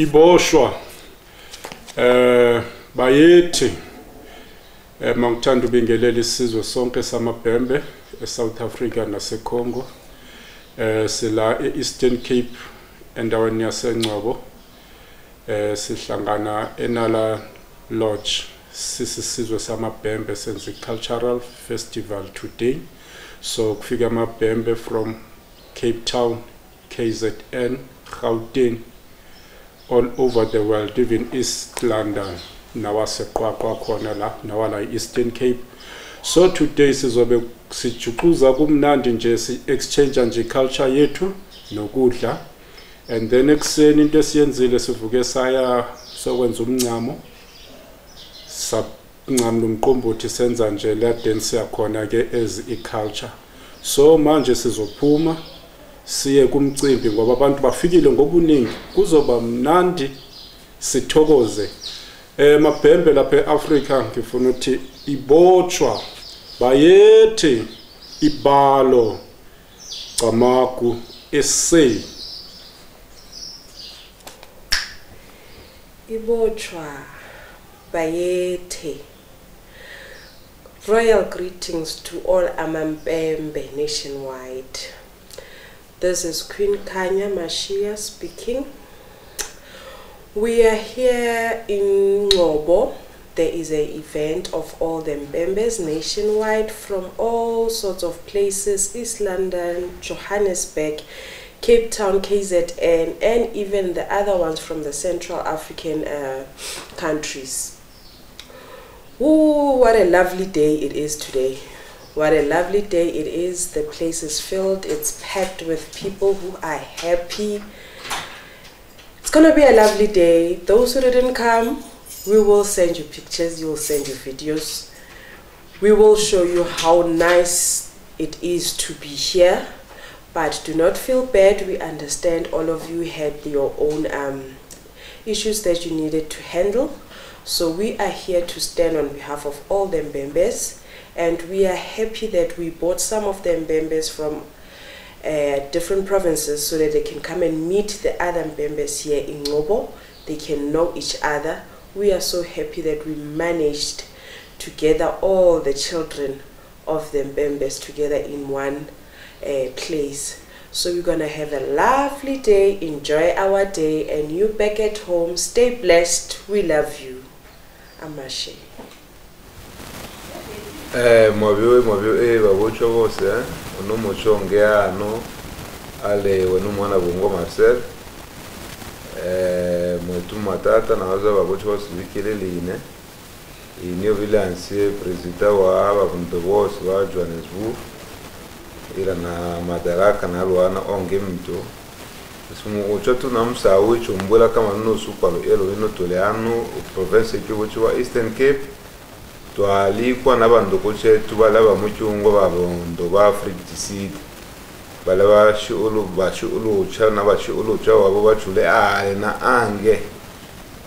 iboshwa bayethi mangithanda ubingelela isizwe sonke samabhembe eSouth Africa naseCongo sila eEastern Cape endaweni yaseNgobo sihlangana enala lodge sisizwe samabhembe senze cultural festival today so kufika amabhembe from Cape Town KZN Gauteng all over the world even East London nawaseqwaqwa khona la nawala Eastern Cape so today sizobe sijukuza kumnandi nje si exchange nje culture yethu nokudla and then ekseni into esiyenzile sivuke saya sokwenza umncamo sapncamo umqombothi senza nje la dance yakhona ke as iculture so manje sizophuma siye kumcimbi ngoba abantu bafikile ngobuningi kuzoba mnandi sithokoze Mabhembe lapha eAfrica ngifuna ukuthi ibotshwa bayethi ibalo camagu essay ibotshwa bayethi royal greetings to all amaMbembe nationwide this is Queen Kanya Mashia speaking We are here in Ngobo. There is an event of all the Mbembes nationwide from all sorts of places, East London, Johannesburg, Cape Town, KZN, and even the other ones from the Central African countries. Ooh, what a lovely day it is today. What a lovely day it is. The place is filled, it's packed with people who are happy. It's gonna be a lovely day. Those who didn't come, we will send you pictures, you will send you videos. We will show you how nice it is to be here. But do not feel bad. We understand all of you had your own issues that you needed to handle. So we are here to stand on behalf of all the Mbembes. And we are happy that we brought some of the Mbembes from different provinces so that they can come and meet the other members here in Ngobo. They can know each other. We are so happy that we managed to gather all the children of the members together in one place. So we're gonna have a lovely day, enjoy our day, and you back at home, stay blessed, we love you. Amashe. No muchonga no ale wanumwana bongo Marcel mtu matata na waza babocho sikile line inyo vile ansie presidenta wa aba kuntoboa swa Johannesburg ila na madaraka na luana onge mtu simu uchoto na msawi chumbola kama nno supalo elo ino toleano province kibocho wa Eastern Cape twalikuwa nabandokoche tubalaba mucyungo babondo ba Africa DC balaba bashuulucha nabashuulucha wabo bachule na ange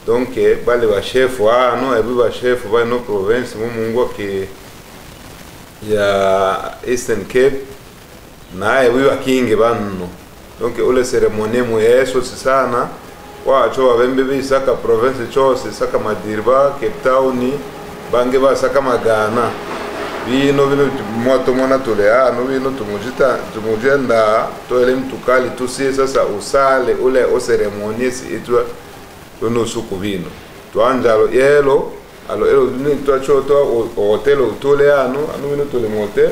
donc bale ba chef wa no ebi ba chef ba no province mumungo ke ya Eastern Cape na ebi ba kinge banno donc ole ceremonie mu yeso sana wa chowa bembe saka province chose saka madirba Cape Town bange basaka magana bino bino moto mona tolea no bino tumujita tumujenda toelem tukali tusi sasa usale ule o ceremonies itwa no suku bino tuanjalo yelo alo elo bino twacho to hotel tolea no anu bino tolemo hotel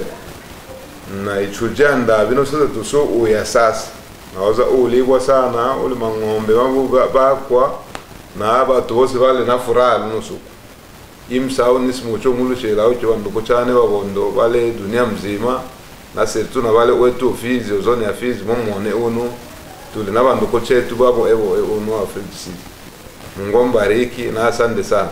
na ichujenda bino sasa tuso uyasasa naoza uligwa sana ule mangombe bakwa na abantu bose bale na furaha no suku imsao nismucho mulushela uchwando kochane babondo bale dunia mzima na setu na bale wetu ofisi ozone ya fizi momone ono tuli na bando kochetu babo ebo ono afisi ngombariki na asante sana